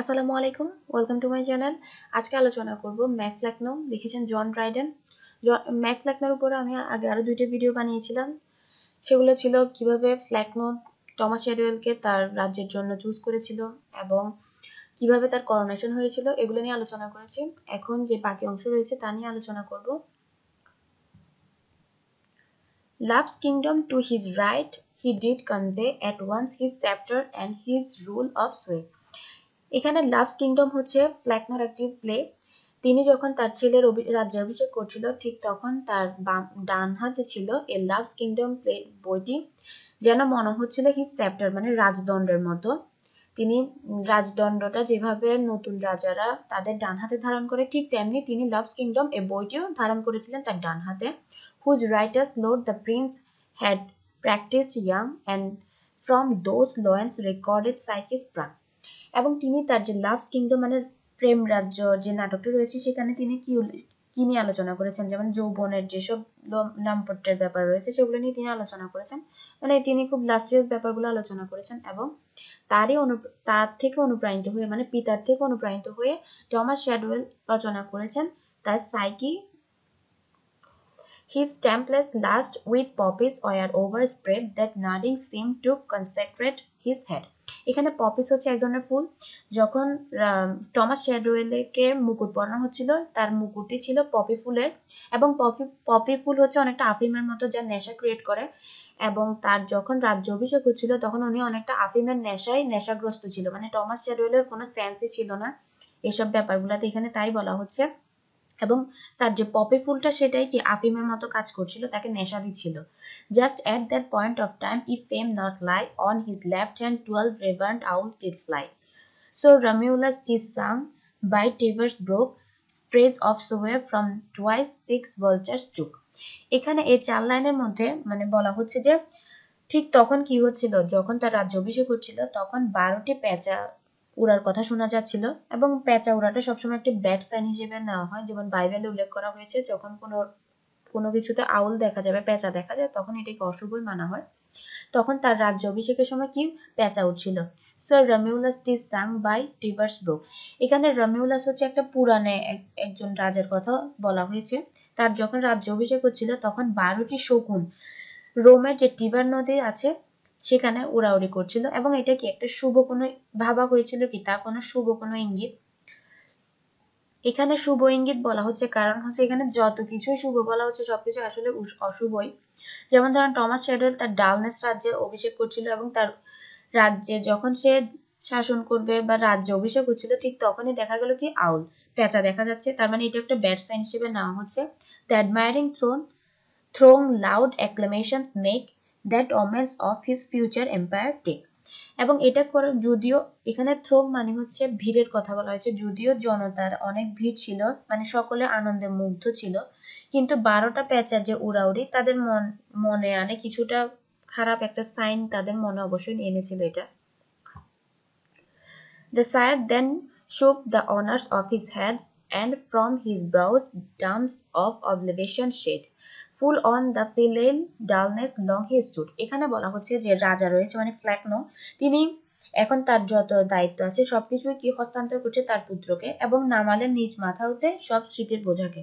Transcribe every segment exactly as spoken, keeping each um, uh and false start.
আসসালামু আলাইকুম welcome to my channel. আজকে আলোচনা করব ম্যাক ফ্লেকনো, লিখেছেন জন ড্রাইডেন। ম্যাক ফ্লেকনোর উপরে আমি আগে আরো দুইটা ভিডিও বানিয়েছিলাম, সেগুলো ছিল কিভাবে ফ্লেকনো টমাস শেডওয়েলকে তার রাজ্যের জন্য চুজ করেছিল এবং কিভাবে তার করোনেশন হয়েছিল, এগুলো নিয়ে আলোচনা করেছি। এখন যে বাকি অংশ রয়েছে তা নিয়ে আলোচনা করব। Love's kingdom to his right he did convey at once his scepter and his rule of sway. এখানে লাভস কিংডম হচ্ছে ফ্লেকনোর একটি প্লে। তিনি যখন তার ছেলের রাজ্যাভিষেক করছিল ঠিক তখন তার ডান হাতে ছিল এ লাভস কিংডম প্লে বইটি, যেন মনে হচ্ছিল হিজ চ্যাপ্টার মানে রাজদণ্ডের মতো। তিনি রাজদণ্ডটা যেভাবে নতুন রাজারা তাদের ডান হাতে ধারণ করে ঠিক তেমনি তিনি লাভস কিংডম এ বইটিও ধারণ করেছিলেন তার ডান হাতে। Whose writers lord the prince had practised young and from those loins recorded সাইকিস প্রাণ। এবং তিনি তার যে লাভস কিংডম মানে প্রেম রাজ্য যে নাটকটি রয়েছে সেখানে তিনি কি কি নিয়ে আলোচনা করেছেন, যেমন যৌবনের যেসব লাম্পট্যের ব্যাপার রয়েছে সেগুলো নিয়ে তিনি আলোচনা করেছেন, মানে তিনি খুব লাস্টিয়াস ব্যাপারগুলো আলোচনা করেছেন। এবং তারই অনু তার থেকে অনুপ্রাণিত হয়ে মানে পিতার থেকে অনুপ্রাণিত হয়ে টমাস শ্যাডওয়েল রচনা করেছেন তার psyche. His templess last with poppies were overspread that nodding seemed to concentrate his head. এখানে পপিস হচ্ছে এক ধরনের ফুল। যখন টমাস শ্যাডওয়েলকে মুকুট পরানো হচ্ছিল তার মুকুটটি ছিল পপি ফুলের, এবং পপি পপি ফুল হচ্ছে অনেকটা আফিমের মতো যা নেশা ক্রিয়েট করে। এবং তার যখন রাজ্য অভিষেক হচ্ছিল তখন উনি অনেকটা আফিমের নেশায় নেশাগ্রস্ত ছিল, মানে টমাস শ্যাডওয়েলের কোনো সেন্সই ছিল না এসব ব্যাপারগুলোতে, এখানে তাই বলা হচ্ছে। এবং তার যে পপি ফুলটা সেটাই কি আফিমের মতো কাজ করছিল, তাকে নেশা দিচ্ছিল। Just at that point of time E fame not lie on his left hand twelve reverend owl did fly so Romulus did Tsang by টিভার্স broke স্প্রেজ of sway from twice six vultures took. এখানে এই চার লাইনের মধ্যে মানে বলা হচ্ছে যে ঠিক তখন কি হচ্ছিল, যখন তার রাজ্য অভিষেক হচ্ছিল তখন বারোটি পেঁচা উড়ার কথা শোনা যাচ্ছিল। এবং পেঁচা উড়াটা সবসময় একটি ব্যাড সাইন হিসেবে নেওয়া হয়, যেমন বাইবেলে উল্লেখ করা হয়েছে যখন কোনো কোনো কিছুতে আউল দেখা যাবে পেঁচা দেখা যায় তখন এটাকে অশুভই মানা হয়। তখন তার রাজ্য অভিষেকের সময় কি পেঁচা উঠছিল। স্যার রমিউলাস টি সাং বাই টিভার্স ব্রোক, এখানে রমিউলাস হচ্ছে একটা পুরাণে একজন রাজার কথা বলা হয়েছে। তার যখন রাজ্য অভিষেক হচ্ছিল তখন বারোটি শকুন রোমের যে টিবার নদী আছে সেখানে উড়াউড়ি করছিল, এবং এটা কি একটা শুভ কোনো ভাবা হয়েছিল কি তা কোনো শুভ কোনো ইঙ্গিত। এখানে শুভ ইঙ্গিত বলা হচ্ছে কারণ হচ্ছে এখানে যত কিছুই শুভ বলা হচ্ছে সবকিছু আসলে অশুভই। যেমন ধরেন টমাস শ্যাডওয়েল তার ডাউনেস রাজ্যে অভিষেক করছিল, এবং তার রাজ্যে যখন সে শাসন করবে বা রাজ্য অভিষেক হচ্ছিল ঠিক তখনই দেখা গেল কি আউল পেঁচা দেখা যাচ্ছে, তার মানে এটা একটা ব্যাড সাইন হিসেবে নেওয়া হচ্ছে। The admiring throne throng loud acclamations make that omens of his future empire take. এবং এটা করে যদিও এখানে throng মানে হচ্ছে ভিড়ের কথা বলা হয়েছে, যদিও জনতার অনেক ভিড় ছিল মানে সকলে আনন্দে মুগ্ধ ছিল, কিন্তু বারোটা পেঁচা যে উড়াউড়ি তাদের মন মনে আনে কিছুটা খারাপ একটা সাইন তাদের মনে অবশ্যই এনেছিল এটা। The sire then shook the honors of his head and from his brows dumps of oblivion shade. Full on the feline dullness long he stood. এখানে বলা হচ্ছে যে রাজা রয়েছে মানে ফ্লেকনো, তিনি এখন তার যত দায়িত্ব আছে সবকিছু কি হস্তান্তর করছে তার পুত্রকে, এবং নামালেন নিজ মাথা হতে সব স্মৃতির বোঝাকে।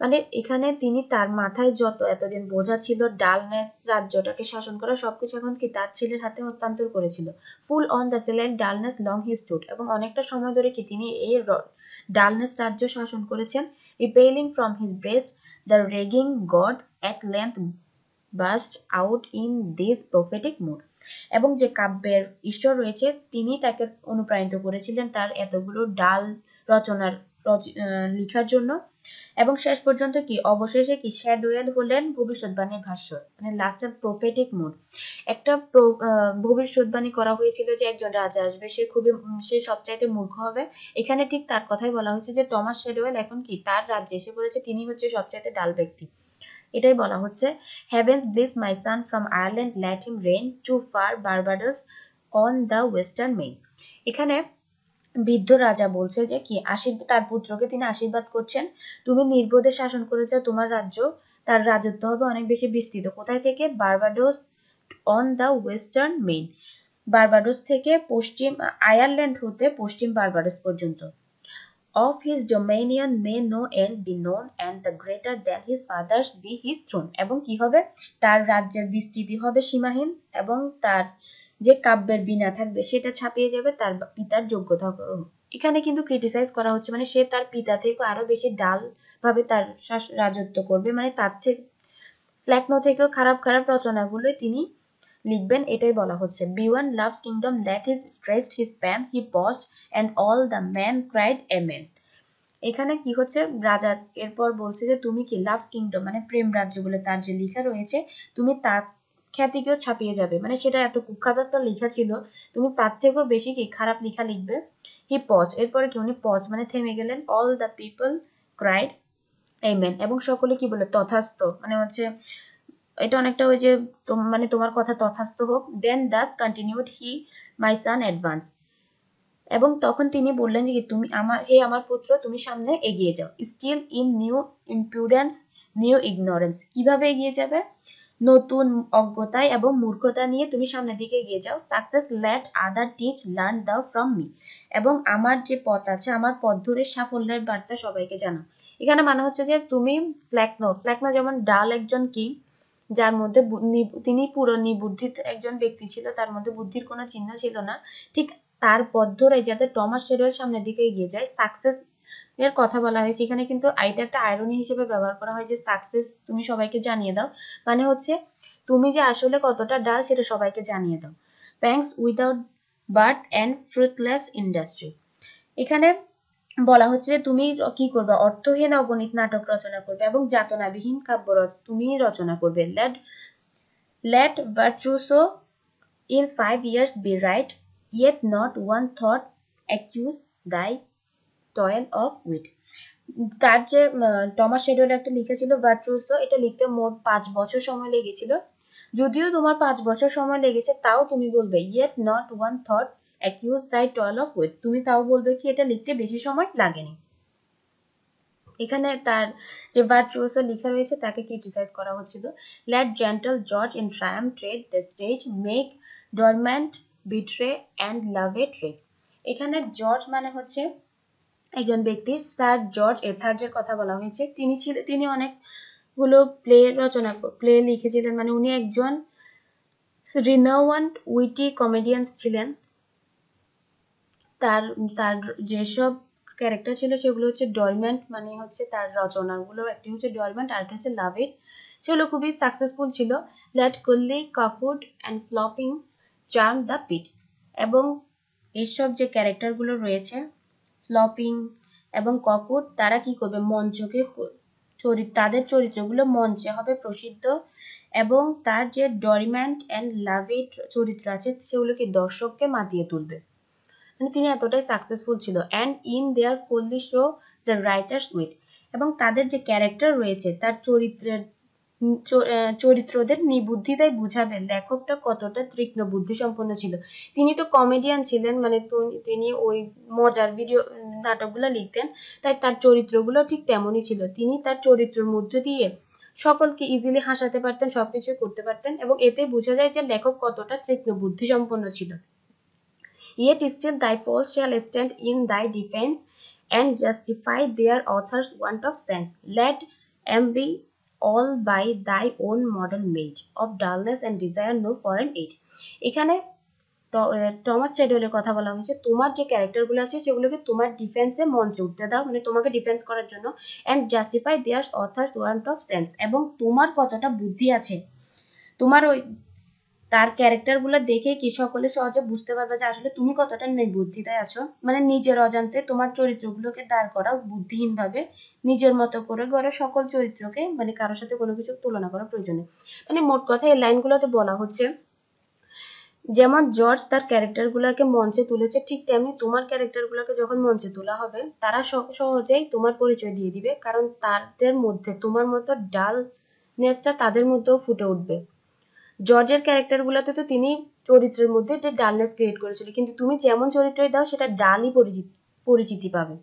মানে এখানে তিনি তার মাথায় যত এতদিন বোঝা ছিল ডালনেস রাজ্যটাকে শাসন করা সবকিছু এখন কি তার ছেলের হাতে হস্তান্তর করেছিল। Full on the villain dullness long he stood, এবং অনেকটা সময় ধরে কি তিনি এই ডালনেস রাজ্য শাসন করেছেন। Repelling from his breast The raging god at length burst out in this prophetic mood. এবং যে কাব্যের ঈশ্বর রয়েছে তিনি তাকে অনুপ্রাণিত করেছিলেন তার এতগুলো ডাল রচনার লেখার জন্য, এবং শেষ পর্যন্ত কি অবশেষে কি শ্যাডওয়েল হলেন ভবিষ্যৎবাণীর ভাষ্যর, মানে লাস্টের প্রফেটিক মুড। একটা ভবিষ্যৎবাণী করা হয়েছিল যে একজন রাজা আসবে, সে খুবই সে সবচাইতে মূর্খ হবে। এখানে ঠিক তার কথাই বলা হয়েছে যে টমাস শ্যাডওয়েল এখন কি তার রাজ্যে এসে পড়েছে, তিনি হচ্ছে সবচাইতে ডাল ব্যক্তি এটাই বলা হচ্ছে। Heavens bless my son from Ireland, let him reign too far Barbados on the western main. এখানে বৃদ্ধ রাজা বলছে যে কি আশীর্বাদ তার পুত্রকে তিনি আশীর্বাদ করছেন, তুমি নির্বোধে শাসন করেছ তোমার রাজ্য, তার রাজত্ব হবে অনেক বেশি বিস্তৃত। কোথায় থেকে? Barbados on the western main. Barbados থেকে পশ্চিম আয়ারল্যান্ড হতে পশ্চিম বারবাডোস পর্যন্ত। Of his dominion may no end be known and the greater than his father's be his throne। এবং কি হবে, তার রাজ্যের বিস্তৃতি হবে সীমাহীন এবং তার যে কাব্যের বিনা থাকবে সেটা ছাপিয়ে যাবে তার পিতার যোগ্যতা। এখানে কিন্তু ক্রিটিসাইজ করা হচ্ছে, মানে সে তার পিতা থেকে আরো বেশি ডাল ভাবে তার রাজত্ব করবে, মানে তার থেকে ফ্ল্যাকনো থেকেও খারাপ খারাপ রচনাগুলো তিনি লিখবেন, এটাই বলা হচ্ছে। Beyond love's kingdom let his stretched his pen he paused and all the man cried amen. এখানে কি হচ্ছে, রাজা এরপর বলছে যে তুমি কি লাভস কিংডম মানে প্রেম রাজ্য বলে তার যে লেখা রয়েছে তুমি তার খ্যাতিকেও ছাপিয়ে যাবে, মানে সেটা এত কুখ্যাত একটা লেখা ছিল তুমি তার থেকেও বেশি কি খারাপ লেখা লিখবে। হি পজ এরপরে কি উনি পজ মানে থেমে গেলেন, all the people cried amen এবং সকলে কি বলে তথাস্থ, মানে হচ্ছে এটা অনেকটা ওই যে মানে তোমার কথা তথাস্থ হোক। Then thus continued he my son advance এবং তখন তিনি বললেন যে তুমি আমার হে আমার পুত্র তুমি সামনে এগিয়ে যাও। Still in new impudence new ignorance, কিভাবে এগিয়ে যাবে, নতুন অজ্ঞতায় এবং মূর্খতা নিয়ে তুমি সামনের দিকে এগিয়ে যাও। Success let other teach learn দাও ফ্রম মি এবং আমার যে পথ আছে আমার পথ ধরে সাফল্যের বার্তা সবাইকে জানাও। এখানে মানে হচ্ছে যে তুমি ফ্ল্যাকনো ফ্ল্যাকনো যেমন ডাল একজন কি যার মধ্যে তিনি পুরো নিবুদ্ধিত একজন ব্যক্তি ছিল, তার মধ্যে বুদ্ধির কোনো চিহ্ন ছিল না, ঠিক তার পথ ধরে যাতে টমাস শেডওয়েল সামনের দিকে এগিয়ে যায়। সাকসেস এর কথা বলা হয়েছে এখানে, কিন্তু এটা একটা আইরনি হিসেবে ব্যবহার করা হয় যে সাকসেস তুমি সবাইকে জানিয়ে দাও, মানে হচ্ছে তুমি যে আসলে কতটা ডাল সেটা সবাইকে জানিয়ে দাও। Pangs without birth and fruitless industry, এখানে বলা হচ্ছে যে তুমি কি করবে, অর্থহীন অগণিত নাটক রচনা করবে এবং যাতনাবিহীন কাব্য তুমি রচনা করবে। Let let virtuoso in five years be right yet not one thought accuse thy toil of wit. তার যে টমাস শেডওয়েল একটা লিখেছিল ভার্চুসো, এটা লিখতে মোট পাঁচ বছর সময় লেগেছিল, যদিও তোমার পাঁচ বছর সময় লেগেছে তাও তুমি বলবে yet not one thought accuse thy toil of wit, তুমি তাও বলবে কি এটা লিখতে বেশি সময় লাগেনি। এখানে তার যে ভার্চুসো লেখা রয়েছে তাকে ক্রিটিসাইজ করা হচ্ছিল। Let gentle George in triumph tread the stage make Dorimant betray and love a trade. এখানে জর্জ মানে হচ্ছে একজন ব্যক্তি, স্যার জর্জ এথার্জের কথা বলা হয়েছে। তিনি ছিলেন তিনি অনেকগুলো প্লে রচনা প্লে লিখেছিলেন, মানে উনি একজন রিনাউন্ড উইটি কমেডিয়ান্স ছিলেন। তার তার যেসব ক্যারেক্টার ছিল সেগুলো হচ্ছে ডরম্যান্ট, মানে হচ্ছে তার রচনাগুলো একটি হচ্ছে ডরম্যান্ট আর একটা হচ্ছে লাভ ইট, সেগুলো খুবই সাকসেসফুল ছিল। That Cully Cockwood and Fopling charm the pit, এবং এসব যে ক্যারেক্টারগুলো রয়েছে ফ্লপিং এবং কাকুড তারা কি করবে মঞ্চকে চরিত্র তাদের চরিত্রগুলো মঞ্চে হবে প্রসিদ্ধ এবং তার যে ডরম্যান্ট অ্যান্ড লাভ ইট চরিত্র আছে সেগুলোকে দর্শককে মাতিয়ে তুলবে, মানে তিনি এতটাই সাকসেসফুল ছিল। And in their folly show the writer's wit, এবং তাদের যে ক্যারেক্টার রয়েছে তার চরিত্রের চরিত্রদের নিবুদ্ধিতাই বুঝাবেন লেখকটা কতটা তীক্ষ্ণ বুদ্ধি সম্পন্ন ছিল। তিনি তো কমেডিয়ান ছিলেন, মানে তিনি ওই মজার ভিডিও নাটকগুলো লিখতেন, তাই তার চরিত্রগুলো ঠিক তেমনই ছিল। তিনি তার চরিত্রের মধ্য দিয়ে সকলকে ইজিলি হাসাতে পারতেন, সবকিছু করতে পারতেন এবং এতে বোঝা যায় যে লেখক কতটা তীক্ষ্ণ বুদ্ধি সম্পন্ন ছিল। Yet still thy foes shall stand in thy defense and justify their author's want of sense. Let them be all by thy own model made. Of dullness and desire no foreign aid. এখানে Thomas শেডওয়েলের কথা বলা হয়েছে, তোমার যে ক্যারেক্টারগুলো আছে সেগুলোকে তোমার ডিফেন্সে মঞ্চে উঠতে দাও, মানে তোমাকে ডিফেন্স করার জন্য। And justify their authors want of sense, এবং তোমার কতটা বুদ্ধি আছে তোমার ওই তার ক্যারেক্টারগুলো দেখে কি সকলে সহজে বুঝতে পারবে যে আসলে তুমি কতটা নির্বুদ্ধিতায় আছো, মানে নিজের অজান্তে তোমার চরিত্রগুলোকে দাঁড় করাও বুদ্ধিহীনভাবে নিজের মতো করে গড়ে সকল চরিত্রকে, মানে কারোর সাথে কোনো কিছু তুলনা করার প্রয়োজন নেই। মানে মোট কথা এই লাইনগুলোতে বলা হচ্ছে যেমন জর্জ তার ক্যারেক্টারগুলোকে মঞ্চে তুলেছে, ঠিক তেমনি তোমার ক্যারেক্টারগুলোকে যখন মঞ্চে তোলা হবে তারা সহজেই তোমার পরিচয় দিয়ে দিবে, কারণ তাদের মধ্যে তোমার মতো ডালনেসটা তাদের মধ্যেও ফুটে উঠবে। জর্জের ক্যারেক্টারগুলোতে তো তিনি চরিত্রের মধ্যে একটা ডালনেস ক্রিয়েট করেছিল, কিন্তু তুমি যেমন চরিত্রই দাও সেটা ডালই পরিচিতি পাবে।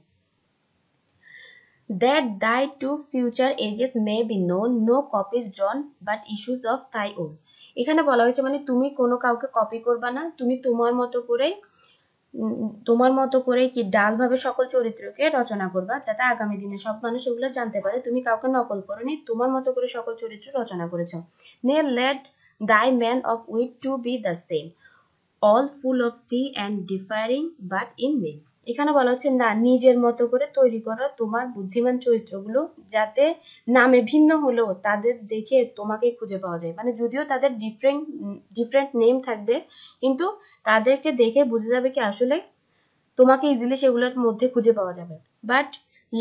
That thy to future ages may be known no copies drawn but issues of thy own, এখানে বলা হয়েছে মানে তুমি কোনো কাউকে কপি করবে না, তুমি তোমার মতো করে তোমার মতো করে কি ডাল ভাবে সকল চরিত্রকে রচনা করবা যাতে আগামী দিনে সব মানুষ এগুলো জানতে পারে তুমি কাউকে নকল করনি, তোমার মতো করে সকল চরিত্র রচনা করেছো। নে let thy men of wit to be the same all full of thee and differing but in name। এখানে বলা হচ্ছে না নিজের মতো করে তৈরি করো তোমার বুদ্ধিমান চরিত্রগুলো যাতে নামে ভিন্ন হলেও তাদের দেখে তোমাকে খুঁজে পাওয়া যায়, মানে যদিও তাদের ডিফারেন্ট ডিফারেন্ট নেম থাকবে কিন্তু তাদেরকে দেখে বুঝে যাবে কি আসলে তোমাকে ইজিলি সেগুলোর মধ্যে খুঁজে পাওয়া যাবে। But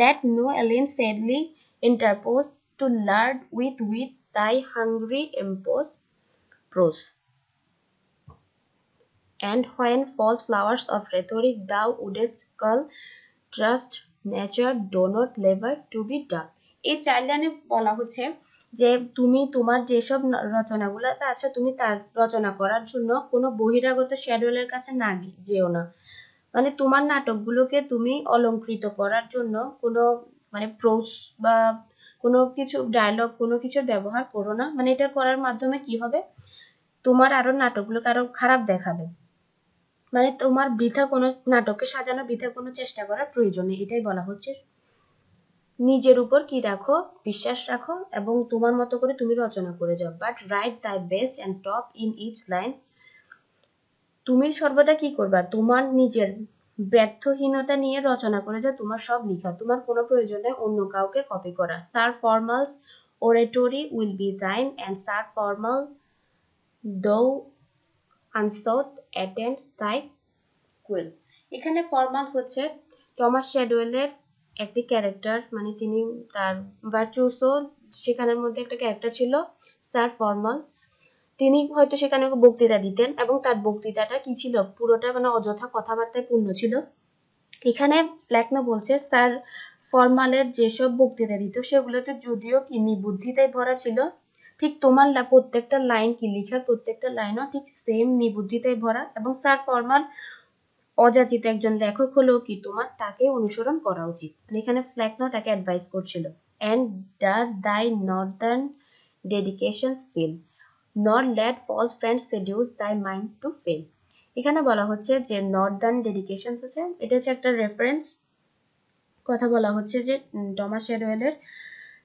let no alien Sedley interpose to lard with with thy hungry এম্পোজ prose and when false flowers of rhetoric thou wouldest cull trust nature do not labor to be dull। এই চাইল্ডলাইনে বলা হচ্ছে যে তুমি তোমার যেসব রচনাগুলো আছে তুমি তার রচনা করার জন্য কোনো বহিরাগত শ্যাডওয়েলের কাছে না যেও না, মানে তোমার নাটকগুলোকে তুমি অলঙ্কৃত করার জন্য কোনো মানে প্রোজ বা কোনো কিছু ডায়লগ কোনো কিছুর ব্যবহার করো না, মানে এটা করার মাধ্যমে কি হবে তোমার আরো নাটকগুলোকে আরো খারাপ দেখাবে, মানে তোমার বৃথা কোনো নাটককে সাজানো বৃথা কোনো চেষ্টা করার প্রয়োজন নেই। এটাই বলা হচ্ছে নিজের উপর কি রাখো বিশ্বাস রাখো এবং তোমার মতো করে তুমি রচনা করে যাও। But write the best and top in each line, তুমি সর্বদা কি করবা তোমার নিজের ব্যর্থহীনতা নিয়ে রচনা করে যা তোমার সব লেখা, তোমার কোনো প্রয়োজন নেই অন্য কাউকে কপি করা। সার Formal's oratory will be thine and sir Formal though unsought attends thy quill. এখানে ফর্মাল হচ্ছে টমাস শ্যাডওয়েলের একটি ক্যারেক্টার, মানে তিনি তার ভার্চুসো সেখানের মধ্যে একটা ক্যারেক্টার ছিল স্যার ফর্মাল, তিনি হয়তো সেখানে বক্তৃতা দিতেন এবং তার বক্তৃতাটা কি ছিল পুরোটা মানে অযথা কথাবার্তায় পূর্ণ ছিল। এখানে ফ্ল্যাকনো বলছে স্যার ফর্মালের যেসব বক্তৃতা দিত সেগুলোতে যদিও কি নিবুদ্ধিতায় ভরা ছিল, ঠিক তোমার প্রত্যেকটা লাইন কি লেখার প্রত্যেকটা লাইনও ঠিক সেম নিবুদ্ধিতায় ভরা, এবং স্যার ফরমাল অযাচিত একজন লেখক হলেও কি তোমার তাকে অনুসরণ করা উচিত, মানে এখানে ফ্ল্যাকনো তাকে অ্যাডভাইস করছিল। And does thy northern dedication fail not let false friends seduce thy mind to fail. এখানে বলা হচ্ছে যে নর্দার্ন ডেডিকেশন আছে এটা হচ্ছে একটা রেফারেন্স কথা বলা হচ্ছে যে টমাস শ্যাডওয়েলের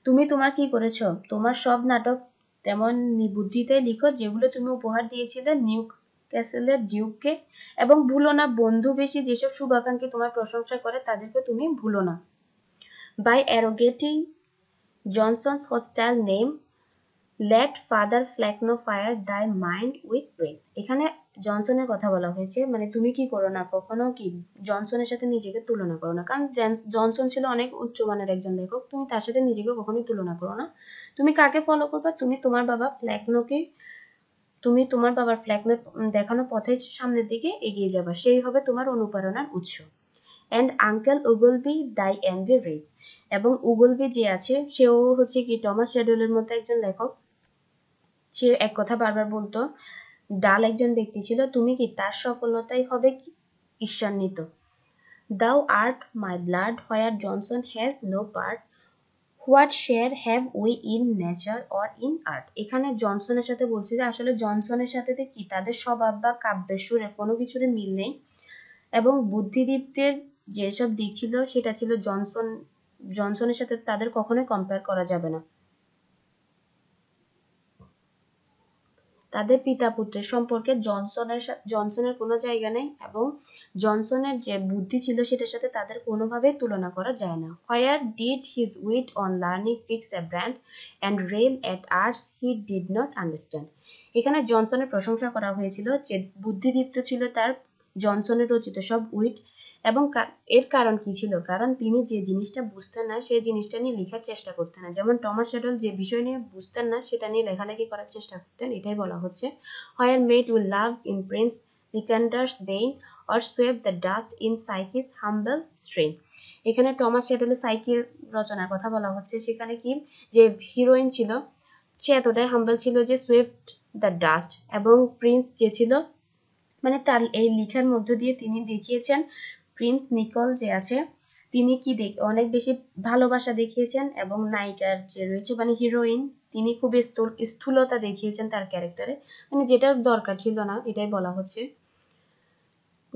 তুমি তোমার কি করেছো তোমার সব নাটক তেমন নিবুদ্ধিতে লিখো যেগুলো তুমি উপহার দিয়েছিলে নিউক ক্যাসেলের ডিউককে, এবং ভুলো না বন্ধু বেশি যেসব শুভাকাঙ্ক্ষী তোমার প্রশংসা করে তাদেরকে তুমি ভুলো না। By arrogating Jonson's hostile name let father Flecknoe fire thy mind with praise. এখানে জনসনের কথা বলা হয়েছে মানে তুমি কি করো না কখনো কি জনসনের সাথে নিজেকে তুলনা করো না, কারণ জনসন ছিল অনেক উচ্চমানের একজন লেখক, তুমি তার সাথে নিজেকে কখনোই তুলনা করো না। তুমি কাকে ফলো করবা তুমি তোমার বাবা ফ্ল্যাকনোকে তুমি তোমার বাবার ফ্ল্যাকনো দেখানো পথে সামনের দিকে এগিয়ে যাবা, সেই হবে তোমার অনুপ্রেরণার উৎস। অ্যান্ড আঙ্কেল উগলবি দাই এনভি রেস, এবং উগলবি যে আছে সেও হচ্ছে কি টমাস শ্যাডওয়েলের মতো একজন লেখক, সে এক কথা বারবার বলতো ডাল একজন ব্যক্তি ছিল তুমি কি তার সফলতাই হবে কি ঈর্ষান্বিত। Thou art my blood where Jonson has no part what share have we in nature or in art. এখানে জনসনের সাথে বলছে যে আসলে জনসনের সাথে কি তাদের স্বভাব বা কাব্যের সুরে কোনো কিছুর মিল নেই, এবং বুদ্ধিদীপ্তের যেসব দিক ছিল সেটা ছিল জনসন জনসনের সাথে তাদের কখনোই কম্পেয়ার করা যাবে না। তাদের পিতা পুত্রের সম্পর্কে জনসনের জনসনের কোনো জায়গা নেই এবং জনসনের যে বুদ্ধি ছিল সেটার সাথে তাদের কোনোভাবেই তুলনা করা যায় না। Where did his wit on learning fix a brand and rail at arts he did not understand. এখানে জনসনের প্রশংসা করা হয়েছিল যে বুদ্ধিদীপ্ত ছিল তার জনসনের রচিত সব উইট, এবং এর কারণ কি ছিল কারণ তিনি যে জিনিসটা বুঝতেন না সেই জিনিসটা নিয়ে লেখার চেষ্টা করতেন না, যেমন টমাস শ্যাডওয়েল যে বিষয় নিয়ে বুঝতেন না সেটা নিয়ে লেখালেখি করার চেষ্টা করতেন, এটাই বলা হচ্ছে। Where made will love in prince Lycander's bane or সোয়েভ the dust in সাইকিস হাম্বল স্ট্রেন। এখানে টমাস শ্যাডওয়েলের সাইকির রচনার কথা বলা হচ্ছে, সেখানে কি যে হিরোইন ছিল সে এতটাই হাম্বল ছিল যে সোয়েভ দ্য ডাস্ট, এবং প্রিন্স যে ছিল মানে তার এই লেখার মধ্য দিয়ে তিনি দেখিয়েছেন প্রিন্স নিকল যে আছে তিনি কি দেখ অনেক বেশি ভালোবাসা দেখিয়েছেন, এবং নায়িকার যে রয়েছে মানে হিরোইন তিনি খুবই স্থূলতা দেখিয়েছেন তার ক্যারেক্টারে, মানে যেটার দরকার ছিল না এটাই বলা হচ্ছে।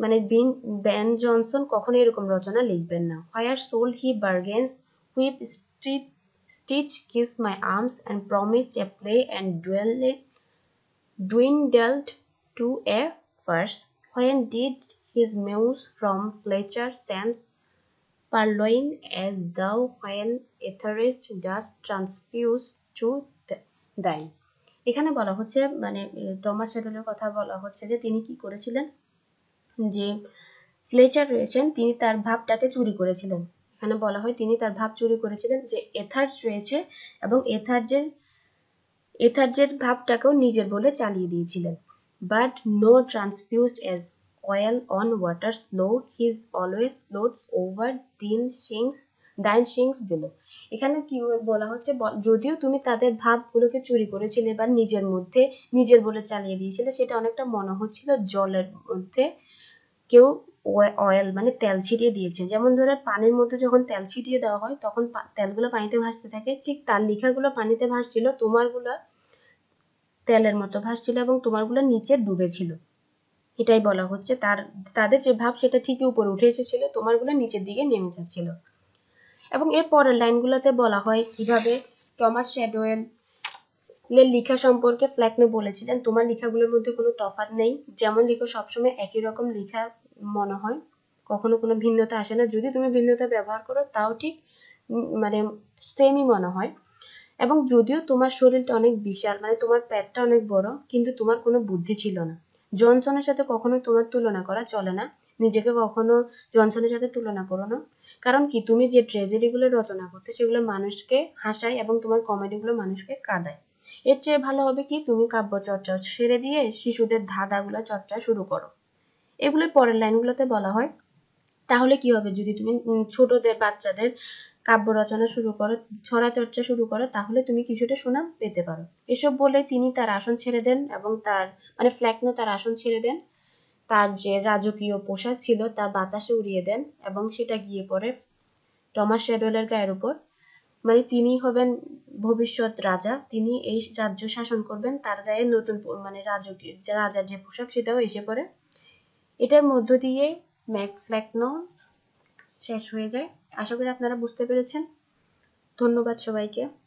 মানে বিন ব্যান জনসন কখনো এরকম রচনা লিখবেন না। Where sold he bargains whip strip stitch kiss my arms and promised a play and ডুয়েলে dwindled to a verse. When did his muse from Fletcher Sands purloin as thou when Etherege dost transfuse to thine? এখানে বলা হচ্ছে মানে Thomas শ্যাডওয়েলের কথা বলা হচ্ছে যে তিনি কি করেছিলেন, যে ফ্লেচার রয়েছেন তিনি তার ভাবটাকে চুরি করেছিলেন। এখানে বলা হয় তিনি তার ভাব চুরি করেছিলেন, যে এথার্জ রয়েছে এবং এথার্জের এথার্জের ভাবটাকেও নিজের বলে চালিয়ে দিয়েছিলেন। But no transfused as oil on water slow his always floats over দিন সিংস দাইন সিংস বিলো। এখানে কি বলা হচ্ছে, যদিও তুমি তাদের ভাবগুলোকে চুরি করেছিলে বা নিজের মধ্যে নিজের বলে চালিয়ে দিয়েছিলে, সেটা অনেকটা মনে হচ্ছিল জলের মধ্যে কেউ অয়েল মানে তেল ছিটিয়ে দিয়েছে। যেমন ধরো পানির মধ্যে যখন তেল ছিটিয়ে দেওয়া হয় তখন তেলগুলো পানিতে ভাসতে থাকে, ঠিক তার লেখাগুলো পানিতে ভাসছিল, তোমারগুলো তেলের মতো ভাসছিল এবং তোমারগুলো নিচে ডুবেছিল। এটাই বলা হচ্ছে তার তাদের যে ভাব সেটা ঠিকই উপরে উঠে এসেছিল, তোমারগুলো নিচের দিকে নেমে যাচ্ছিল। এবং এর পরের লাইনগুলোতে বলা হয় কিভাবে টমাস শ্যাডওয়েল লেখা সম্পর্কে ফ্লেকনো বলেছিলেন তোমার লেখাগুলোর মধ্যে কোনো তফাৎ নেই, যেমন লেখো সবসময় একই রকম লেখা মনে হয়, কখনো কোনো ভিন্নতা আসে না, যদি তুমি ভিন্নতা ব্যবহার করো তাও ঠিক মানে সেমই মনে হয়। এবং যদিও তোমার শরীরটা অনেক বিশাল মানে তোমার পেটটা অনেক বড়, কিন্তু তোমার কোনো বুদ্ধি ছিল না। জনসনের সাথে কখনো তোমার তুলনা করা চলে না, নিজেকে কখনো জনসনের সাথে তুলনা করো না, কারণ কি তুমি যে ট্র্যাজেডিগুলো রচনা করতে সেগুলো মানুষকে হাসায় এবং তোমার কমেডিগুলো মানুষকে কাঁদায়। এর চেয়ে ভালো হবে কি তুমি কাব্য চর্চা ছেড়ে দিয়ে শিশুদের ধাঁধাগুলো চর্চা শুরু করো। এগুলোর পরের লাইনগুলোতে বলা হয় তাহলে কি হবে যদি তুমি ছোটদের বাচ্চাদের কাব্য রচনা শুরু করো, ছড়া চর্চা শুরু করো, তাহলে তুমি কিছুটা সুনাম পেতে পারো। এসব বলে তিনি তার আসন ছেড়ে দেন এবং তার মানে ফ্লেকনো তার আসন ছেড়ে দেন, তার যে রাজকীয় পোশাক ছিল তা বাতাসে উড়িয়ে দেন এবং সেটা গিয়ে পড়ে টমাস শ্যাডওয়েলের গায়ের উপর। মানে তিনি হবেন ভবিষ্যৎ রাজা, তিনি এই রাজ্য শাসন করবেন, তার গায়ে নতুন মানে রাজকীয় রাজার যে পোশাক সেটাও এসে পড়ে। এটার মধ্য দিয়ে ম্যাক ফ্লেকনো শেষ হয়ে যায়। আশা করি আপনারা বুঝতে পেরেছেন। ধন্যবাদ সবাইকে।